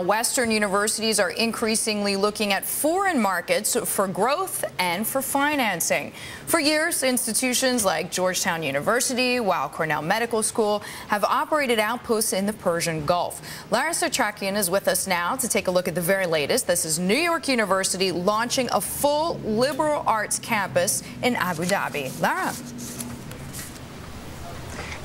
Western universities are increasingly looking at foreign markets for growth and for financing. For years, institutions like Georgetown University, while Cornell Medical School, have operated outposts in the Persian Gulf. Lara Setrakian is with us now to take a look at the very latest. This is New York University launching a full liberal arts campus in Abu Dhabi. Lara.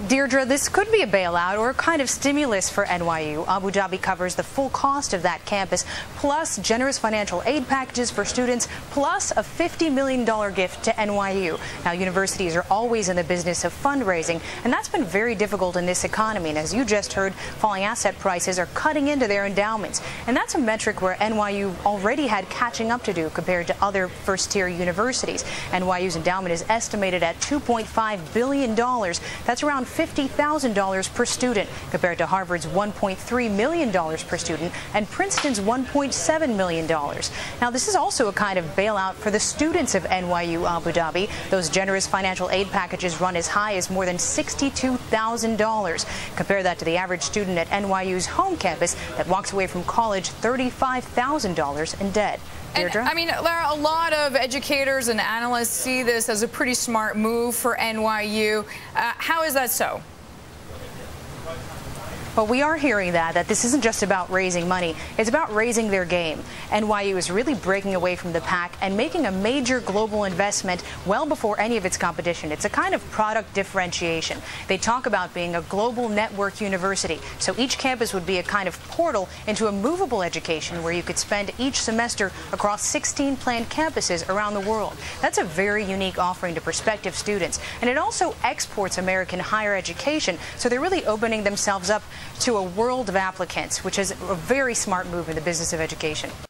Deirdre, this could be a bailout or a kind of stimulus for NYU. Abu Dhabi covers the full cost of that campus, plus generous financial aid packages for students, plus a $50 million gift to NYU. Now, universities are always in the business of fundraising, and that's been very difficult in this economy. And as you just heard, falling asset prices are cutting into their endowments. And that's a metric where NYU already had catching up to do compared to other first-tier universities. NYU's endowment is estimated at $2.5 billion. That's around $50,000 per student, compared to Harvard's $1.3 million per student and Princeton's $1.7 million. Now, this is also a kind of bailout for the students of NYU Abu Dhabi. Those generous financial aid packages run as high as more than $62,000. Compare that to the average student at NYU's home campus that walks away from college $35,000 in debt. And, I mean, Lara, a lot of educators and analysts see this as a pretty smart move for NYU. How is that so? Well, we are hearing that this isn't just about raising money. It's about raising their game. NYU is really breaking away from the pack and making a major global investment well before any of its competition. It's a kind of product differentiation. They talk about being a global network university. So each campus would be a kind of portal into a movable education where you could spend each semester across 16 planned campuses around the world. That's a very unique offering to prospective students. And it also exports American higher education. So they're really opening themselves up to a world of applicants, which is a very smart move in the business of education.